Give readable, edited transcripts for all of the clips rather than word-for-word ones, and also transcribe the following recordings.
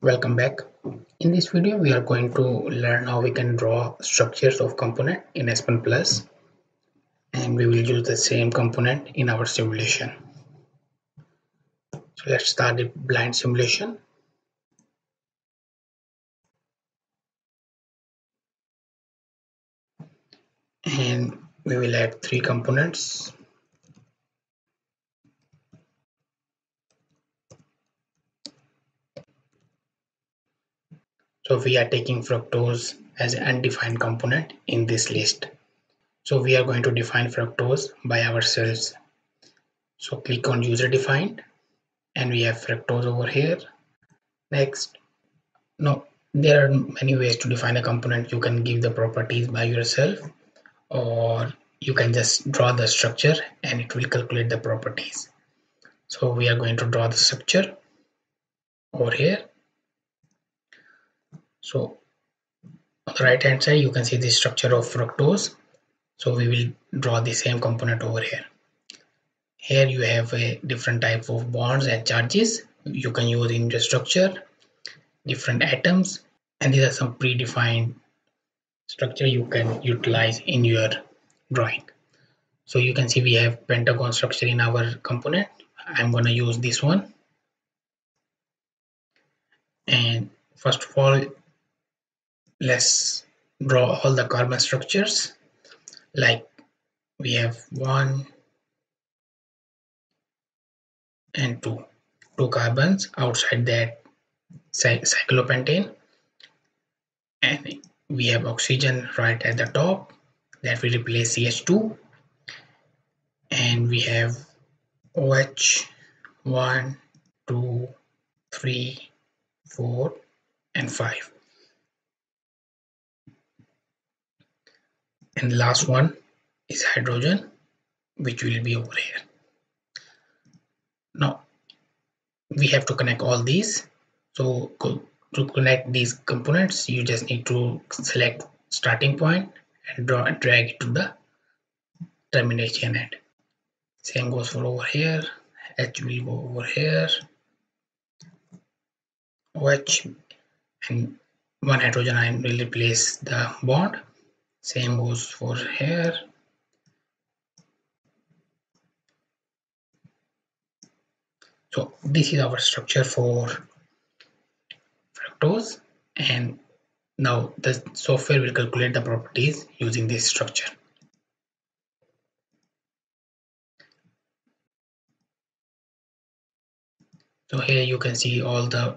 Welcome back. In this video we are going to learn how we can draw structures of component in Aspen Plus, and we will use the same component in our simulation. So let's start the blind simulation. And we will add 3 components. So we are taking fructose as an undefined component in this list. So we are going to define fructose by ourselves. So click on user defined, and we have fructose over here. Next. Now there are many ways to define a component. You can give the properties by yourself, or you can just draw the structure and it will calculate the properties. So we are going to draw the structure over here. So on the right hand side you can see the structure of fructose. So we will draw the same component over here. Here you have a different type of bonds and charges you can use in the structure, different atoms, and these are some predefined structure you can utilize in your drawing. So you can see we have pentagon structure in our component. I'm going to use this one. And first of all, let's draw all the carbon structures. Like we have 1 and 2 carbons outside that cyclopentane, and we have oxygen right at the top that will replace CH2, and we have OH 1, 2, 3, 4 and 5. And the last one is hydrogen, which will be over here. Now we have to connect all these. So to connect these components, you just need to select starting point and drag it to the termination end. Same goes for over here. H will go over here, OH, and 1 hydrogen ion will replace the bond. Same goes for here, so this is our structure for fructose, and now the software will calculate the properties using this structure. So here you can see all the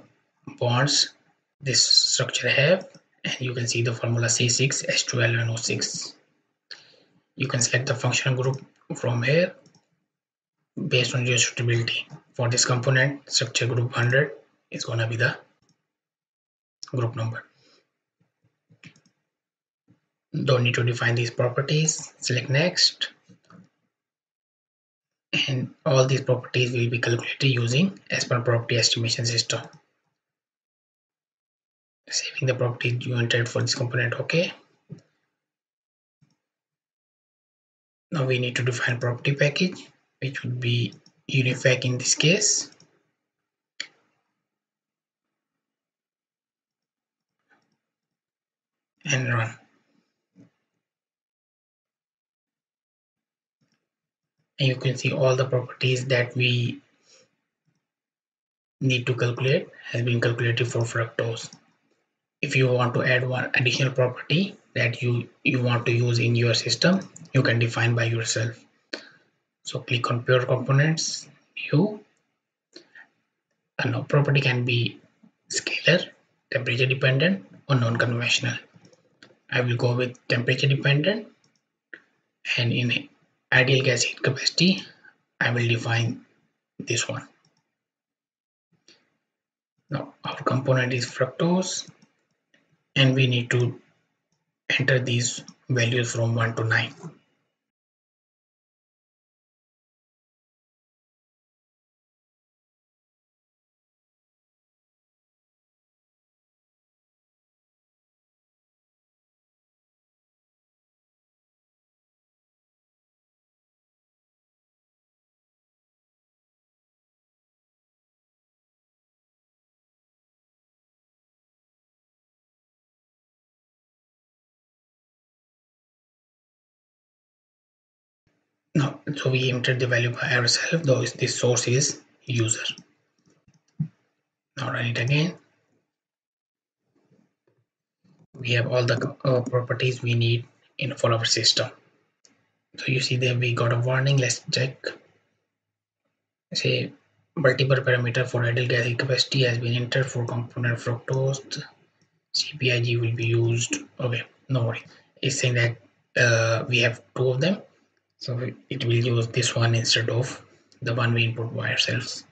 bonds this structure have, and you can see the formula C6H12NO6. You can select the functional group from here based on your suitability. For this component, structure group 100 is going to be the group number. Don't need to define these properties. Select next, and all these properties will be calculated using Aspen property estimation system. Saving the property you entered for this component. Okay, now we need to define property package, which would be UniFac in this case. And run, and you can see all the properties that we need to calculate has been calculated for fructose. If you want to add one additional property that you want to use in your system, you can define by yourself. So click on pure components, view, and now property can be scalar, temperature dependent, or non-conventional. I will go with temperature dependent, and in ideal gas heat capacity I will define this one. Now our component is fructose, and we need to enter these values from 1 to 9. No, so we entered the value by ourselves, though the source is user. Now run it again. We have all the properties we need in for our system. So you see there we got a warning. Let's check. Say multiple parameter for ideal gastric capacity has been entered for component fructose. CPIG will be used. Okay, no worry. It's saying that we have two of them, so it will use this one instead of the one we input by ourselves.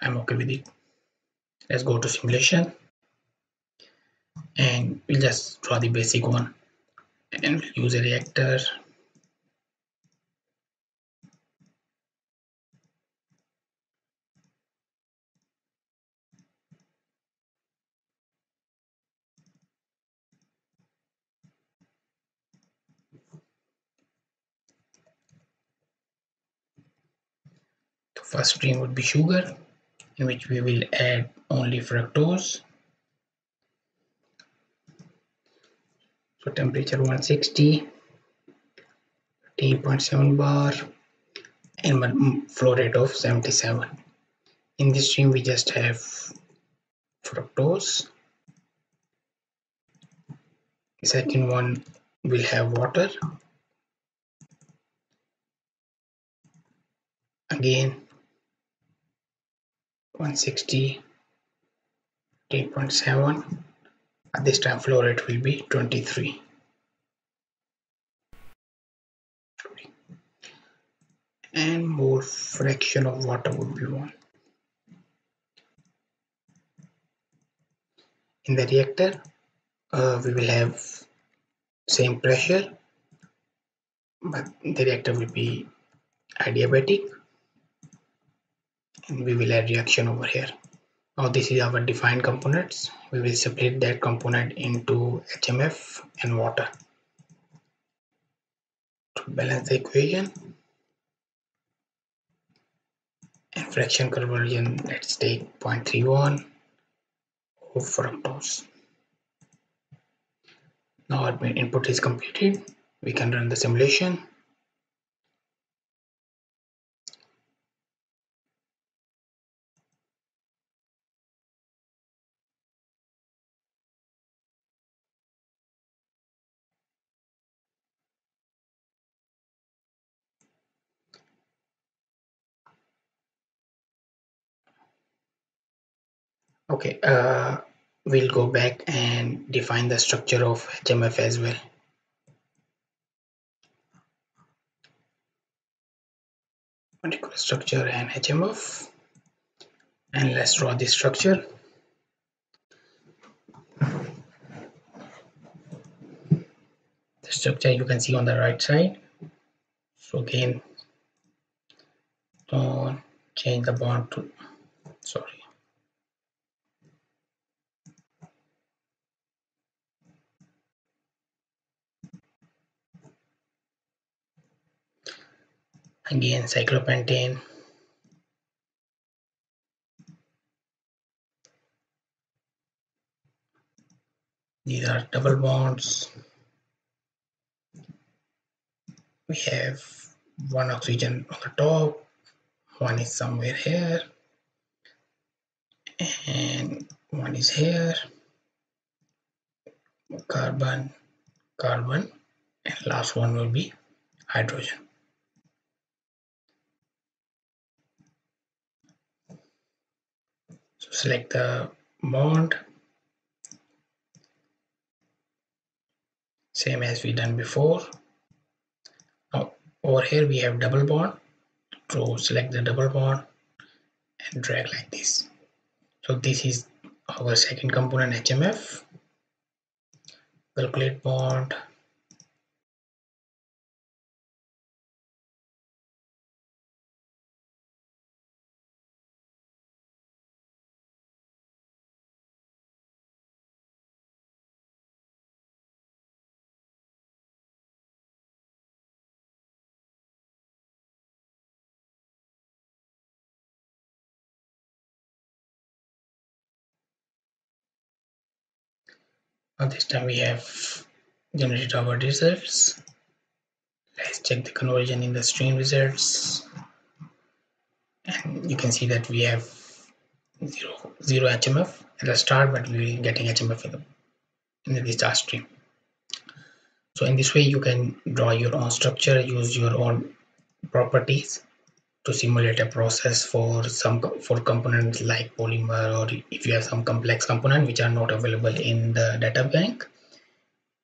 I'm okay with it. Let's go to simulation and we'll just draw the basic one and we'll use a reactor. First stream would be sugar, in which we will add only fructose. So temperature 160, 13.7 bar, and flow rate of 77. In this stream we just have fructose. The second one will have water. Again 160, 8.7. At this time flow rate will be 23. And more fraction of water would be 1. In the reactor, we will have same pressure, but the reactor will be adiabatic. And we will add reaction over here. Now this is our defined components. We will split that component into HMF and water. To balance the equation and fraction conversion, let's take 0.31 of fructose. Now our input is completed. We can run the simulation. Okay, we'll go back and define the structure of HMF as well. Molecular structure and HMF, and let's draw this structure. The structure you can see on the right side. So again, don't change the bond to, sorry. Again, cyclopentane, these are double bonds. We have one oxygen on the top, one is somewhere here, and one is here, carbon, carbon, and last one will be hydrogen. Select the bond, same as we done before. Now over here we have double bond, so select the double bond and drag like this. So this is our second component, HMF. Calculate bond, this time we have generated our results. Let's check the conversion in the stream results, and you can see that we have zero HMF at the start, but we are getting HMF in the discharge stream. So in this way you can draw your own structure, use your own properties to simulate a process for components like polymer, or if you have some complex component which are not available in the data bank,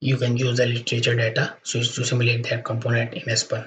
you can use the literature data to simulate that component in Aspen.